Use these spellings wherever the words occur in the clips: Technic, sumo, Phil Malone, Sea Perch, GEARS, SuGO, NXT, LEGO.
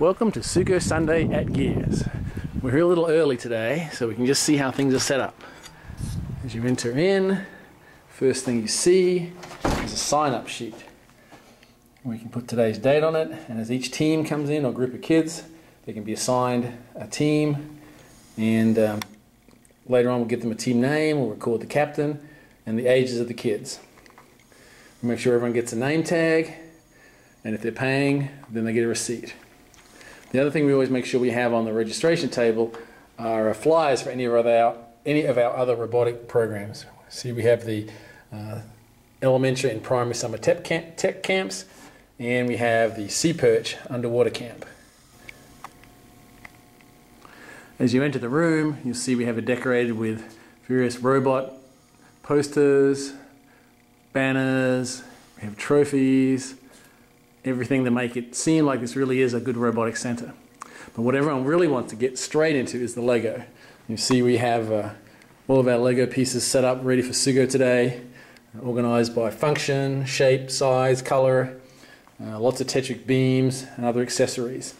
Welcome to SuGO Sunday at Gears. We're here a little early today, so we can just see how things are set up. As you enter in, first thing you see is a sign-up sheet. We can put today's date on it, and as each team comes in, or group of kids, they can be assigned a team, and later on we'll give them a team name, we'll record the captain, and the ages of the kids. We'll make sure everyone gets a name tag, and if they're paying, then they get a receipt. The other thing we always make sure we have on the registration table are flyers for any of our other robotic programs. See, we have the elementary and primary summer tech camps, and we have the Sea Perch underwater camp. As you enter the room, you'll see we have it decorated with various robot posters, banners, we have trophies, everything to make it seem like this really is a good robotic center. But what everyone really wants to get straight into is the LEGO. You see we have all of our LEGO pieces set up ready for SuGO today, organized by function, shape, size, color, lots of Technic beams and other accessories.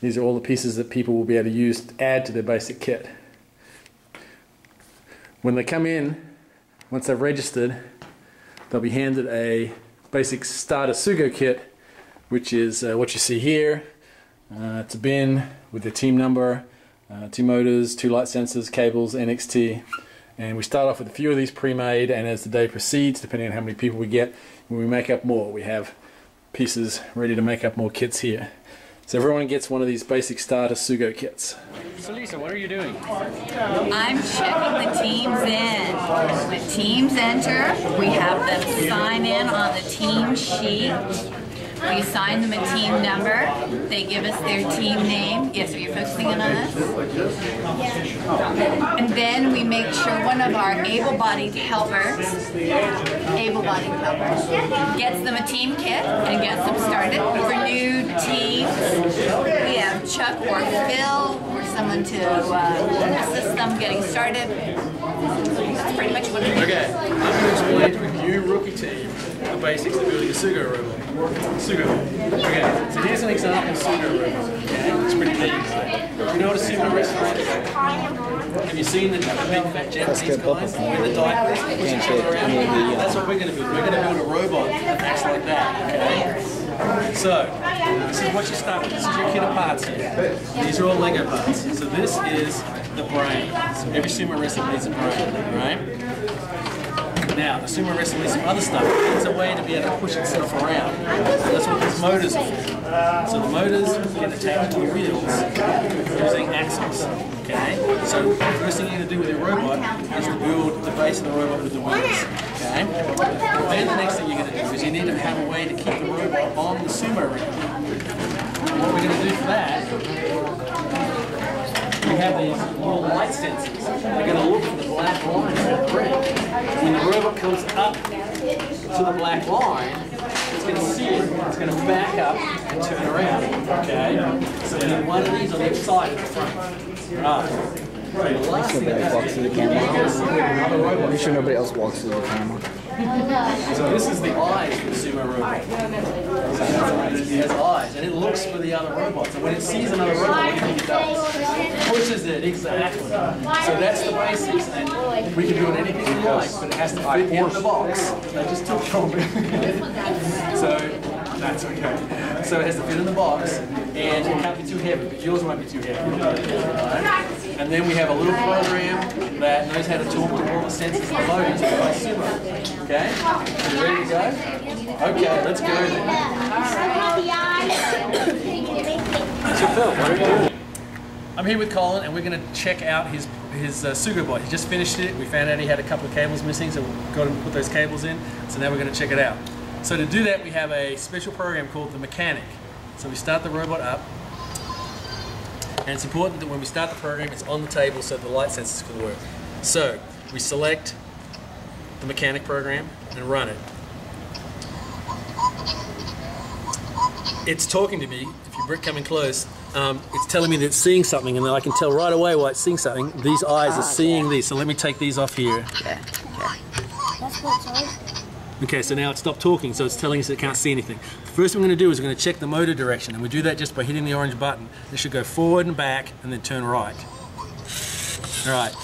These are all the pieces that people will be able to use to add to their basic kit. When they come in, once they've registered, they'll be handed a basic starter SuGO kit, which is what you see here. It's a bin with the team number, 2 motors, 2 light sensors, cables, NXT. And we start off with a few of these pre-made, and as the day proceeds, depending on how many people we get, we make up more. We have pieces ready to make up more kits here. So everyone gets one of these basic starter SuGO kits. So Lisa, what are you doing? I'm checking the teams in. When teams enter, we have them sign in on the team sheet. We assign them a team number, they give us their team name. Yes, are you focusing on us? Yeah. And then we make sure one of our able-bodied helpers gets them a team kit and gets them started. For new teams, we have Chuck or Phil or someone to assist them getting started. That's pretty much what it is. Okay, I'm going to explain to a new rookie team the basics of building a SuGO robot. SuGO. Okay, so here's an example of SuGO robot. Okay, it's pretty neat. You know what a sumo wrestler is? Have you seen the big fat Japanese guys with the diapers? That's what we're going to build. We're going to build a robot that acts like that. Okay. So, this is what you start with. This is your kit of parts here. These are all Lego parts. So this is the brain. So every sumo wrestler needs a brain, right? Now, the sumo wrestler needs some other stuff. It's a way to be able to push itself around. So that's what these motors are for. So the motors get attached to the wheels using axles. Okay? So the first thing you need to do with your robot is to build the base of the robot with the wheels. Okay? Then the next thing you're going to do is you need to have a way to keep the robot on the sumo ring. And what we're going to do for that, we have these little light sensors. They're going to look for the black line on the ring. When the robot comes up to the black line, it's going to see it, it's going to back up and turn around. Okay? So we need one of these on each side of the front. Right. The last thing walks through the camera. Make sure nobody else walks through the camera. So this is the eyes of the sumo robot. So it has eyes, and it looks for the other robots. And when it sees another robot, what do you think it does? Pushes it, exactly. So that's the basics, and we can do anything we like, but it has to fit in the box. They just took from it. So that's okay. So it has to fit in the box, and it can't be too heavy, but yours won't be too heavy. Right? And then we have a little program that knows how to talk to all the sensors and motors by sumo. Okay? Are you ready to go? Okay, let's go then. So Phil, what are you doing? I'm here with Colin, and we're going to check out his SuGO bot. He just finished it. We found out he had a couple of cables missing, so we've got him to put those cables in. So now we're going to check it out. So to do that, we have a special program called the Mechanic. So we start the robot up. And it's important that when we start the program, it's on the table so the light sensors can work. So we select the mechanic program and run it. It's talking to me. If you come in close, it's telling me that it's seeing something, and then I can tell right away why it's seeing something. These eyes are seeing these, so let me take these off here. Yeah. That's cool, sorry. Okay, so now it's stopped talking, so it's telling us it can't see anything. The first thing we're going to do is we're going to check the motor direction, and we do that just by hitting the orange button. It should go forward and back, and then turn right. Alright,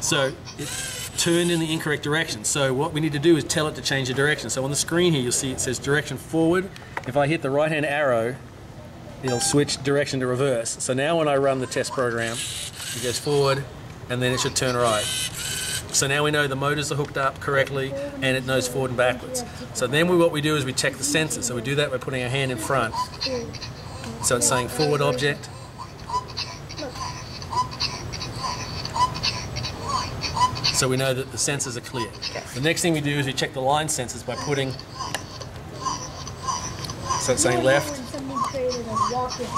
so it turned in the incorrect direction, so what we need to do is tell it to change the direction. So on the screen here you'll see it says direction forward. If I hit the right hand arrow, it'll switch direction to reverse. So now when I run the test program, it goes forward and then it should turn right. So now we know the motors are hooked up correctly and it knows forward and backwards. So then what we do is we check the sensor. So we do that by putting our hand in front. So it's saying forward object. So we know that the sensors are clear. The next thing we do is we check the line sensors by putting, so it's saying left.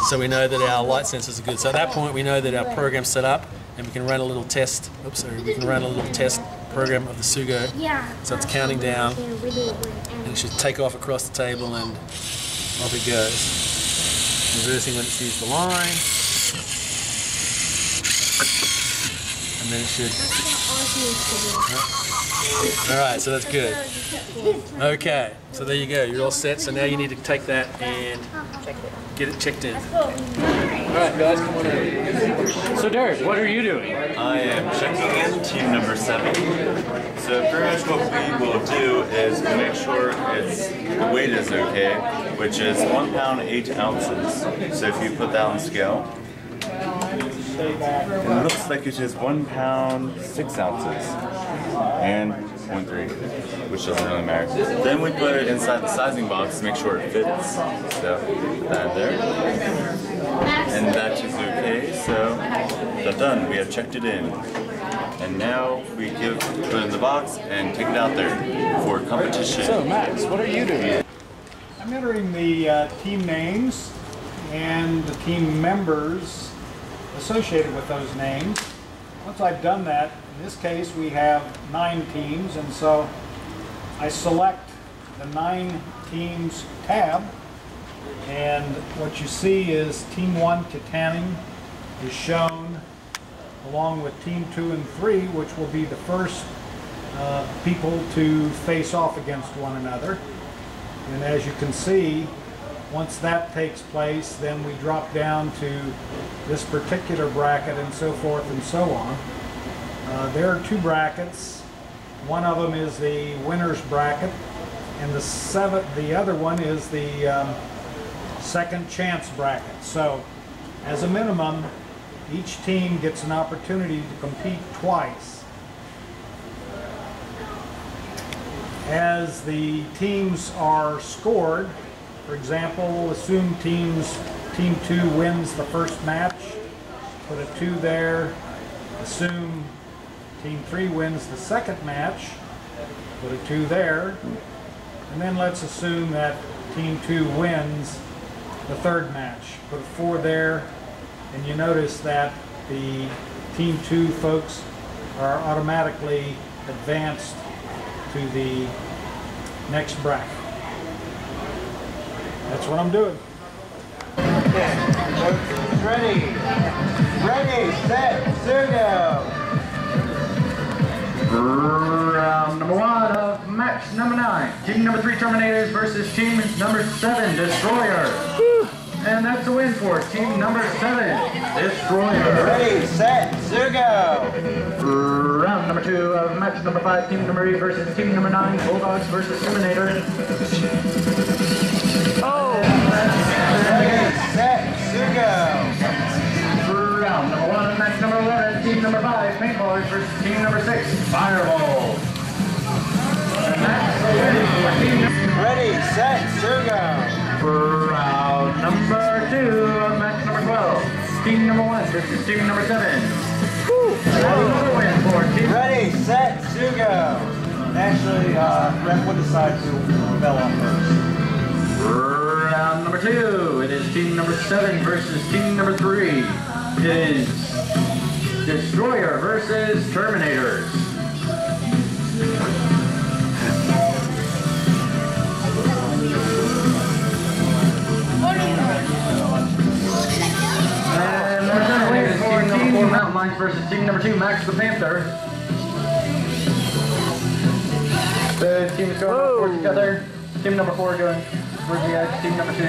So we know that our light sensors are good. So at that point we know that our program's set up and we can run a little test, oops, sorry, we can run a little test program of the SuGO. So it's counting down and it should take off across the table and off it goes. Reversing when it sees the line. And then it should... Alright, so that's good. Okay, so there you go, you're all set. So now you need to take that and get it checked in. Alright guys, come on in. So Derek, what are you doing? I am checking in team number 7. So pretty much what we will do is make sure it's, the weight is okay, which is 1 pound 8 ounces. So if you put that on scale, it looks like it is 1 pound 6 ounces. And 1.3, which doesn't really matter. Then we put it inside the sizing box to make sure it fits. So that there, and that is okay. So that's done. We have checked it in, and now we put it in the box and take it out there for competition. So Max, what are you doing? I'm entering the team names and the team members associated with those names. Once I've done that, in this case we have 9 teams, and so I select the 9 teams tab, and what you see is team 1 to Tanning is shown along with team 2 and 3, which will be the first people to face off against one another. And as you can see, once that takes place, then we drop down to this particular bracket and so forth and so on. There are 2 brackets. One of them is the winner's bracket, and the other one is the second chance bracket. So, as a minimum, each team gets an opportunity to compete twice. As the teams are scored, for example, assume team 2 wins the first match, put a 2 there. Assume team 3 wins the second match, put a 2 there. And then let's assume that team 2 wins the third match, put a 4 there. And you notice that the team 2 folks are automatically advanced to the next bracket. That's what I'm doing. Okay, ready, set, SuGO. Round number 1 of match number 9. Team number 3 Terminators versus team number 7 Destroyer. And that's the win for team number 7 Destroyer. Ready, set, SuGO. Round number 2 of match number 5. Team number 8 versus team number 9 Bulldogs versus Terminators. SuGO. Round number 1 of match number 11, team number 5, Paintballers versus team number 6, Fireball. Ready, set, SuGO. For round number 2 of match number 12, team number 1 versus team number 7. Ready, set, SuGO. Actually, Brett will decide to fell on first. Round number 2, it is team number 7 versus team number 3. It is Destroyer versus Terminators. And number 7 wins for team number 4 Mountain Lions versus team number 2 Max the Panther. The team is going all four together. Team number 4 going towards the edge. Team number 2.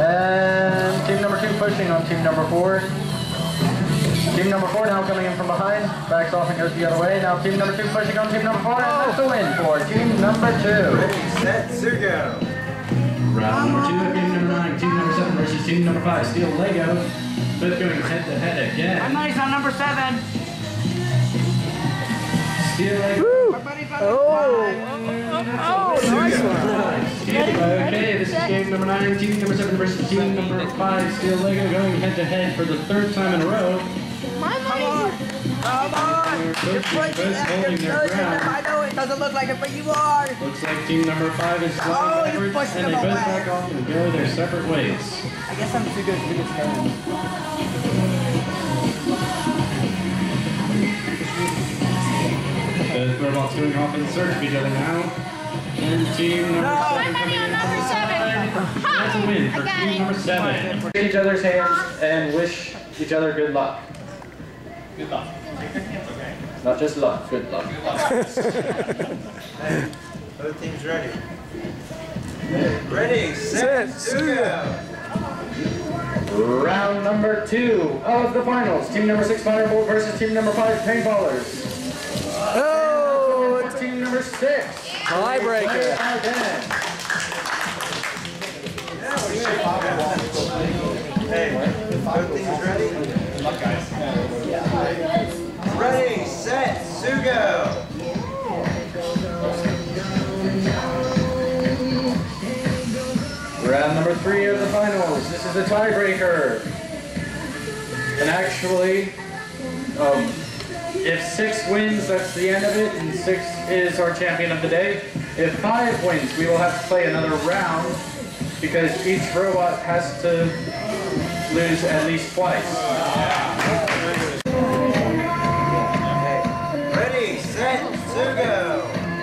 And team number 2 pushing on team number 4. Team number 4 now coming in from behind. Backs off and goes the other way. Now team number 2 pushing on team number 4. And that's a win for team number 2. Ready, set, SuGO. Round number 2 of game number 9. Team number 7 versus team number 5. Steal LEGO. Both going head to head again. My money's on number 7. Steal LEGO. My money's on nice one. Okay, this is game number 9. Team number 7 versus team number 5. Steal LEGO going head to head for the 3rd time in a row. My money's You're pushing that, you're pushing them. I know it doesn't look like it, but you are. Looks like team number 5 is sliding backwards, and they both back off and go their separate ways. I guess I'm too good for this guy. Both robots going off in search of each other now. And team number 7. My money on number 7. That's a win for team number 7. Look at each other's hands and wish each other good luck. Good luck. Not just luck, good luck. Good luck. Hey, both teams ready. Ready, set, SuGO. Round number 2 of the finals. Team number 6 Firebolt versus team number 5 Paintballers. Oh, it's team number 6. Tiebreaker. Hey, both teams ready? Good luck, guys. Ready, set, SuGO! Round number 3 of the finals. This is a tiebreaker. And actually, if 6 wins, that's the end of it, and 6 is our champion of the day. If 5 wins, we will have to play another round, because each robot has to lose at least twice.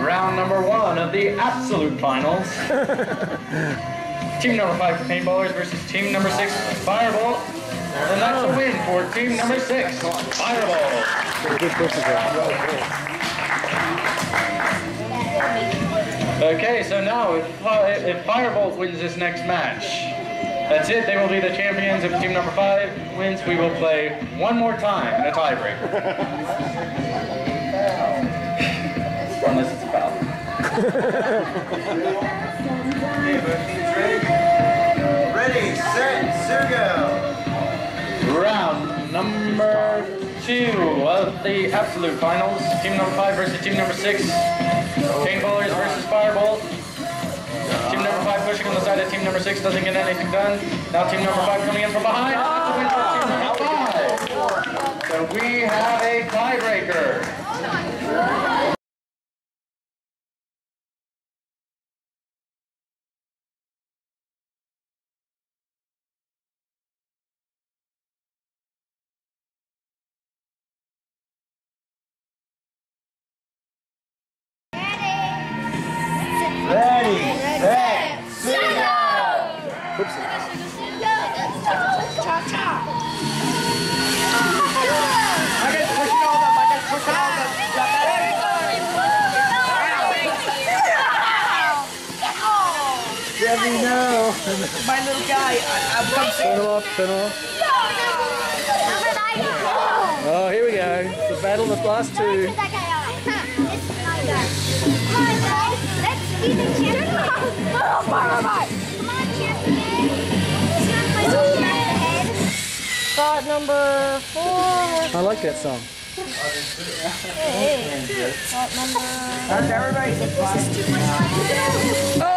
Round number 1 of the absolute finals. Team number 5 Paintballers versus team number 6 Firebolt. And that's a win for team number 6 Firebolt. Okay, so now if Firebolt wins this next match, that's it. They will be the champions. If team number 5 wins, we will play one more time in a tiebreaker. Unless it's a foul. Ready, set, SuGO! Round number 2 of the absolute finals. Team number 5 versus team number 6. Paintballers versus Firebolt. Team number 5 pushing on the side of team number 6, doesn't get anything done. Now team number 5 coming in from behind. That's a win for team number 5. So we have a tiebreaker. My little guy, I've come to turn off. Oh, here we go. The battle of the last two. Start number 4. I like that song. Start number...